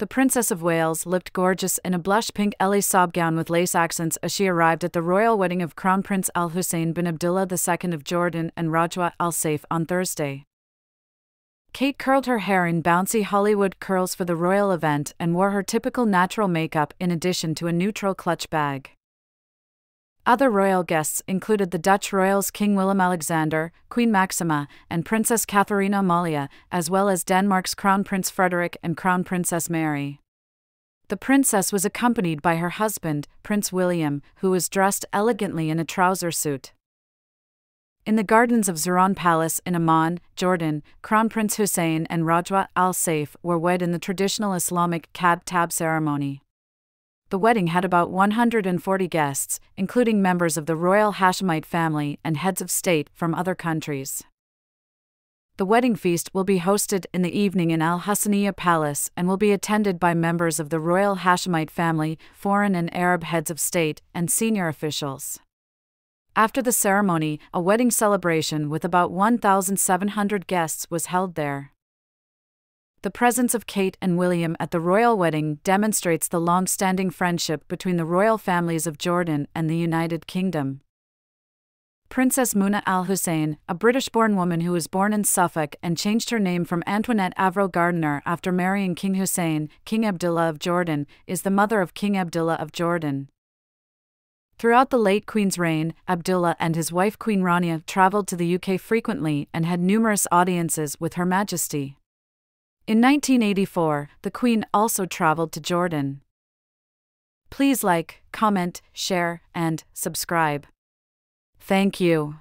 The Princess of Wales looked gorgeous in a blush pink Elie Saab gown with lace accents as she arrived at the royal wedding of Crown Prince Al Hussein bin Abdullah II of Jordan and Rajwa Al Saif on Thursday. Kate curled her hair in bouncy Hollywood curls for the royal event and wore her typical natural makeup in addition to a neutral clutch bag. Other royal guests included the Dutch royals King Willem Alexander, Queen Maxima, and Princess Katharina Amalia, as well as Denmark's Crown Prince Frederick and Crown Princess Mary. The princess was accompanied by her husband, Prince William, who was dressed elegantly in a trouser suit. In the gardens of Zahran Palace in Amman, Jordan, Crown Prince Hussein and Rajwa Al Saif were wed in the traditional Islamic katb-tab ceremony. The wedding had about 140 guests, including members of the Royal Hashemite family and heads of state from other countries. The wedding feast will be hosted in the evening in Al Husaniya Palace and will be attended by members of the Royal Hashemite family, foreign and Arab heads of state, and senior officials. After the ceremony, a wedding celebration with about 1,700 guests was held there. The presence of Kate and William at the royal wedding demonstrates the long-standing friendship between the royal families of Jordan and the United Kingdom. Princess Muna al-Hussein, a British-born woman who was born in Suffolk and changed her name from Antoinette Avro Gardiner after marrying King Hussein, King Abdullah of Jordan, is the mother of King Abdullah of Jordan. Throughout the late Queen's reign, Abdullah and his wife Queen Rania travelled to the UK frequently and had numerous audiences with Her Majesty. In 1984, the Queen also traveled to Jordan. Please like, comment, share, and subscribe. Thank you.